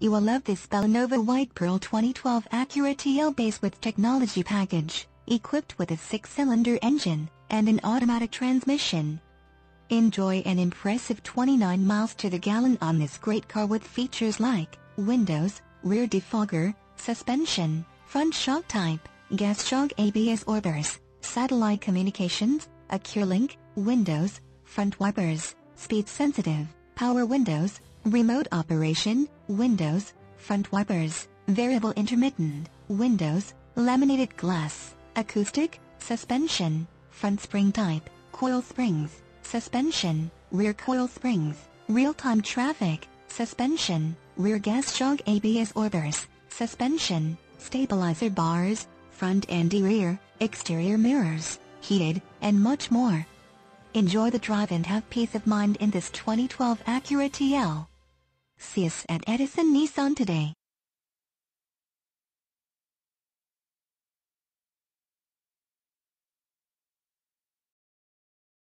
You will love this Bellanova White Pearl 2012 Acura TL base with technology package, equipped with a 6-cylinder engine and an automatic transmission. Enjoy an impressive 29 miles to the gallon on this great car with features like windows, rear defogger, suspension, front shock type, gas shock ABS wipers, satellite communications, Acuralink, windows, front wipers, speed sensitive, power windows, remote operation, windows, front wipers, variable intermittent, windows, laminated glass, acoustic, suspension, front spring type, coil springs, suspension, rear coil springs, real-time traffic, suspension, rear gas shock ABS wipers, suspension, stabilizer bars, front and rear, exterior mirrors, heated, and much more. Enjoy the drive and have peace of mind in this 2012 Acura TL. See us at Edison Nissan today.